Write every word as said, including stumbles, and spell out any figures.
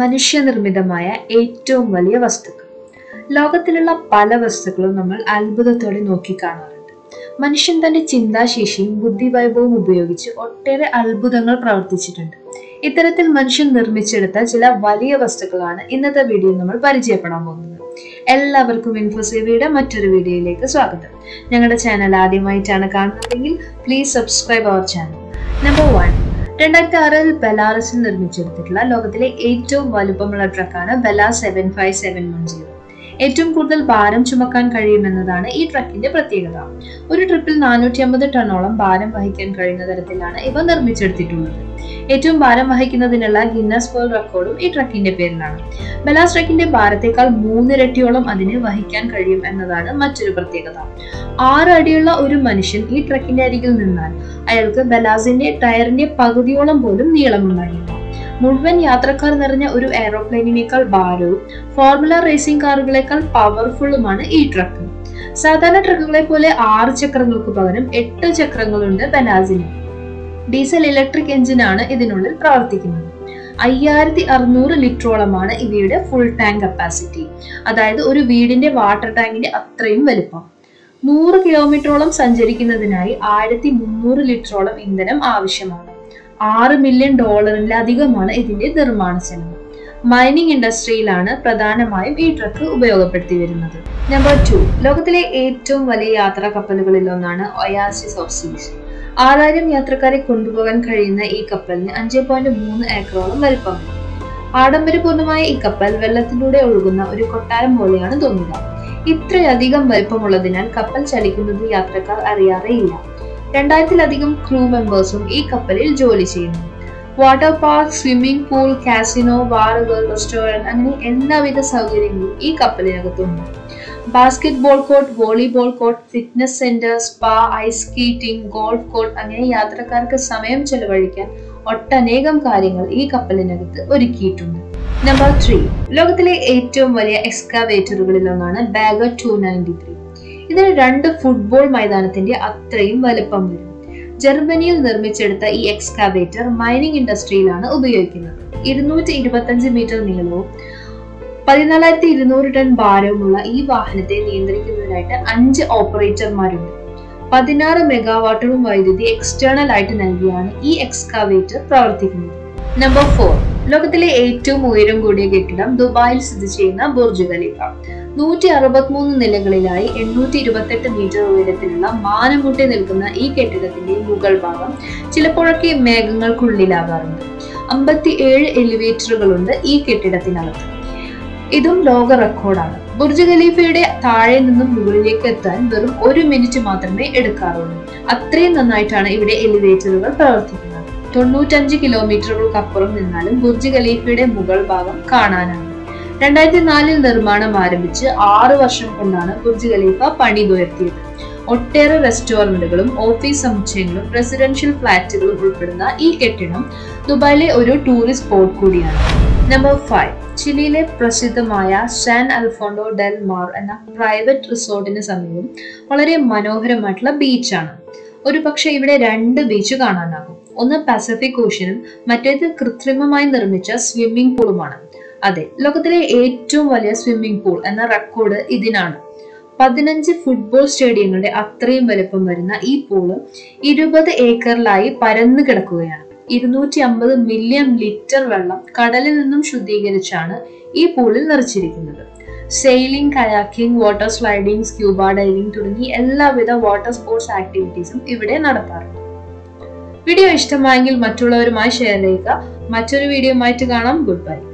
മനുഷ്യ നിർമ്മിതമായ ഏറ്റവും വലിയ വസ്തുക്കൾ. ലോകത്തിലുള്ള പല വസ്തുക്കളും നമ്മൾ അത്ഭുതത്തോടെ നോക്കിക്കാണാറുണ്ട്. മനുഷ്യൻ തന്റെ ചിന്താശേഷിയും ബുദ്ധിവൈഭവവും ഉപയോഗിച്ച് ഒട്ടേറെ അത്ഭുതങ്ങൾ പ്രവർത്തിച്ചിട്ടുണ്ട്. ഇത്തരത്തിൽ മനുഷ്യൻ നിർമ്മിച്ചെടുത്ത ചില വലിയ വസ്തുക്കളാണ് ഇന്നത്തെ വീഡിയോ നമ്മൾ പരിചയപ്പെടാൻ പോകുന്നത്. എല്ലാവർക്കും ഇൻഫോസേവയുടെ മറ്റൊരു വീഡിയോയിലേക്ക് സ്വാഗതം. ഞങ്ങളുടെ ചാനൽ ആദ്യമായിട്ടാണ് കാണുന്നതെങ്കിൽ please subscribe our channel. Number one, രണ്ടായിരത്തി ആറിൽ ബെലാറസിൽ നിർമ്മിച്ചെടുത്തിട്ടുള്ള ലോകത്തിലെ ഏറ്റവും വലുപ്പമുള്ള ട്രക്കാണ് BelAZ seven five seven one zero. ഏറ്റവും കൂടുതൽ ഭാരം ചുമക്കാൻ കഴിയുമെന്നതാണ് ഈ ട്രക്കിന്റെ പ്രത്യേകത. ഒരു ട്രിപ്പിൽ നാനൂറ്റി അമ്പത് ടണ്ണോളം ഭാരം വഹിക്കാൻ കഴിയുന്ന തരത്തിലാണ് ഇവ നിർമ്മിച്ചെടുത്തിട്ടുള്ളത്. ഏറ്റവും ഭാരം വഹിക്കുന്നതിനുള്ള ഗിന്നസ് വേൾഡ് റെക്കോർഡും ഈ ട്രക്കിന്റെ പേരിലാണ്. ബെലാസ് ട്രക്കിന്റെ ഭാരത്തേക്കാൾ മൂന്നിരട്ടിയോളം അതിന് വഹിക്കാൻ കഴിയും എന്നതാണ് മറ്റൊരു പ്രത്യേകത. ആറ് അടിയുള്ള ഒരു മനുഷ്യൻ ഈ ട്രക്കിന്റെ അരികിൽ നിന്നാൽ അയാൾക്ക് ബെലാസിന്റെ ടയറിന്റെ പകുതിയോളം പോലും നീളമുണ്ടായിരുന്നു. മുഴുവൻ യാത്രക്കാർ നിറഞ്ഞ ഒരു എയറോപ്ലെയിനേക്കാൾ ഭാരവും ഫോർമുല റേസിംഗ് കാറുകളേക്കാൾ പവർഫുള്ളുമാണ് ഈ ട്രക്ക്. സാധാരണ ട്രക്കുകളെ പോലെ ആറ് ചക്രങ്ങൾക്ക് പകരം എട്ട് ചക്രങ്ങളുണ്ട് ബെലാസിന്. ഡീസൽ ഇലക്ട്രിക് എഞ്ചിനാണ് ഇതിനുള്ളിൽ പ്രവർത്തിക്കുന്നത്. അയ്യായിരത്തി അറുന്നൂറ് ലിറ്ററോളമാണ് ഇവയുടെ ഫുൾ ടാങ്ക് കപ്പാസിറ്റി, അതായത് ഒരു വീടിന്റെ വാട്ടർ ടാങ്കിന്റെ അത്രയും വലുപ്പം. നൂറ് കിലോമീറ്ററോളം സഞ്ചരിക്കുന്നതിനായി ആയിരത്തി മുന്നൂറ് ലിറ്ററോളം ഇന്ധനം ആവശ്യമാണ്. ആറ് മില്യൺ ഡോളറിലധികമാണ് ഇതിന്റെ നിർമ്മാണ ചെലവ്. മൈനിങ് ഇൻഡസ്ട്രിയിലാണ് പ്രധാനമായും ഈ ട്രക്ക് ഉപയോഗപ്പെടുത്തി വരുന്നത്. നമ്പർ ടു, ലോകത്തിലെ ഏറ്റവും വലിയ യാത്രാ കപ്പലുകളിൽ ഒന്നാണ് ഒയാസിസ് ഓഫ് സീസ്. ആറായിരം യാത്രക്കാരെ കൊണ്ടുപോകാൻ കഴിയുന്ന ഈ കപ്പലിന് അഞ്ച് പോയിന്റ് മൂന്ന് ഏക്കറോളം വലിപ്പമാണ്. ആഡംബരപൂർണമായ ഈ കപ്പൽ വെള്ളത്തിലൂടെ ഒഴുകുന്ന ഒരു കൊട്ടാരം പോലെയാണ് തോന്നുക. ഇത്രയധികം വലിപ്പമുള്ളതിനാൽ കപ്പൽ ചലിക്കുന്നത് യാത്രക്കാർ അറിയാറേയില്ല. രണ്ടായിരത്തിലധികം ക്രൂ മെമ്പേഴ്സും ഈ കപ്പലിൽ ജോലി ചെയ്യുന്നു. Water park, swimming pool, casino, ബാറുകൾ, റെസ്റ്റോറന്റ് അങ്ങനെ എല്ലാവിധ സൗകര്യങ്ങളും ഈ കപ്പലിനകത്തുണ്ട്. Basketball court, volleyball court, fitness centre, spa, ice skating, golf court അങ്ങനെ യാത്രക്കാർക്ക് സമയം ചെലവഴിക്കാൻ ഒട്ടനേകം കാര്യങ്ങൾ ഈ കപ്പലിനകത്ത് ഒരുക്കിയിട്ടുണ്ട്. നമ്പർ ത്രീ, ലോകത്തിലെ ഏറ്റവും വലിയ എക്സ്കാവേറ്ററുകളിൽ ഒന്നാണ് ബാഗർ ടു നയൻറ്റി ത്രീ. ഇതിന് രണ്ട് ഫുട്ബോൾ മൈതാനത്തിന്റെ അത്രയും വലുപ്പം വരും. ജർമ്മനിയിൽ നിർമ്മിച്ചെടുത്ത ഈ എക്സ്കാവേറ്റർ മൈനിങ് ഇൻഡസ്ട്രിയിലാണ് ഉപയോഗിക്കുന്നത്. ഇരുന്നൂറ്റി ഇരുപത്തി അഞ്ച് മീറ്റർ നീളവും പതിനാലായിരത്തി ഇരുന്നൂറ് ടൺ ഭാരവുമുള്ള ഈ വാഹനത്തെ നിയന്ത്രിക്കുന്നതിനായിട്ട് അഞ്ച് ഓപ്പറേറ്റർമാരുണ്ട്. പതിനാറ് മെഗാവാട്ടോളം വൈദ്യുതി എക്സ്റ്റേണൽ ആയിട്ട് നൽകിയാണ് ഈ എക്സ്കാവേറ്റർ പ്രവർത്തിക്കുന്നത്. നമ്പർ ഫോർ, ലോകത്തിലെ ഏറ്റവും ഉയരം കൂടിയ കെട്ടിടം ദുബായിൽ സ്ഥിതി ചെയ്യുന്ന ബുർജ് ഖലീഫ. നൂറ്റി അറുപത്തിമൂന്ന് നിലകളിലായി എണ്ണൂറ്റി ഇരുപത്തെട്ട് മീറ്റർ ഉയരത്തിലുള്ള മാനം മുട്ടി നിൽക്കുന്ന ഈ കെട്ടിടത്തിന്റെ മുകൾ ഭാഗം ചിലപ്പോഴൊക്കെ മേഘങ്ങൾക്കുള്ളിലാകാറുണ്ട്. അമ്പത്തി ഏഴ് എലിവേറ്ററുകളുണ്ട് ഈ കെട്ടിടത്തിനകത്ത്. ഇതും ലോക റെക്കോർഡാണ്. ബുർജ് ഖലീഫയുടെ താഴെ നിന്നും മുകളിലേക്ക് എത്താൻ വെറും ഒരു മിനിറ്റ് മാത്രമേ എടുക്കാറുള്ളൂ. അത്രയും നന്നായിട്ടാണ് ഇവിടെ എലിവേറ്ററുകൾ പ്രവർത്തിക്കുന്നത്. തൊണ്ണൂറ്റഞ്ച് കിലോമീറ്ററുകൾക്കപ്പുറം നിന്നാലും ബുർജ് ഖലീഫയുടെ മുകൾ ഭാഗം കാണാനാണ്. രണ്ടായിരത്തി നാലിൽ നിർമ്മാണം ആരംഭിച്ച് ആറു വർഷം കൊണ്ടാണ് ബുർജ് ഖലീഫ പണിതുയർത്തിയത്. ഒട്ടേറെ റെസ്റ്റോറന്റുകളും ഓഫീസ് സമുച്ചയങ്ങളും റെസിഡൻഷ്യൽ ഫ്ളാറ്റുകളും ഉൾപ്പെടുന്ന ഈ കെട്ടിടം ദുബായിലെ ഒരു ടൂറിസ്റ്റ് സ്പോട്ട് കൂടിയാണ്. നമ്പർ ഫൈവ്, ചിലിയിലെ പ്രസിദ്ധമായ സാൻ അൽഫോണ്ടോ ഡെൽ മാർ എന്ന പ്രൈവറ്റ് റിസോർട്ടിന് സമീപം വളരെ മനോഹരമായിട്ടുള്ള ബീച്ചാണ്. ഒരു പക്ഷെ ഇവിടെ രണ്ട് ബീച്ച് കാണാനാകും. ഒന്ന് പസഫിക് ഓഷ്യനും മറ്റേത് കൃത്രിമമായി നിർമ്മിച്ച സ്വിമ്മിംഗ് പൂളുമാണ്. അതെ, ലോകത്തിലെ ഏറ്റവും വലിയ സ്വിമ്മിംഗ് പൂൾ എന്ന റെക്കോർഡ് ഇതിനാണ്. പതിനഞ്ച് ഫുട്ബോൾ സ്റ്റേഡിയങ്ങളുടെ അത്രയും വലുപ്പം വരുന്ന ഈ പൂള് ഇരുപത് ഏക്കറിലായി പരന്നു കിടക്കുകയാണ്. ഇരുന്നൂറ്റി അമ്പത് മില്യൺ ലിറ്റർ വെള്ളം കടലിൽ നിന്നും ശുദ്ധീകരിച്ചാണ് ഈ പൂളിൽ നിറച്ചിരിക്കുന്നത്. Sailing, kayaking, water sliding, scuba diving തുടങ്ങി എല്ലാവിധ വാട്ടർ സ്പോർട്സ് ആക്ടിവിറ്റീസും ഇവിടെ നടത്താറുണ്ട്. വീഡിയോ ഇഷ്ടമായെങ്കിൽ മറ്റുള്ളവരുമായി ഷെയർ ചെയ്യുക. മറ്റൊരു വീഡിയോയുമായിട്ട് കാണാം. Good bye.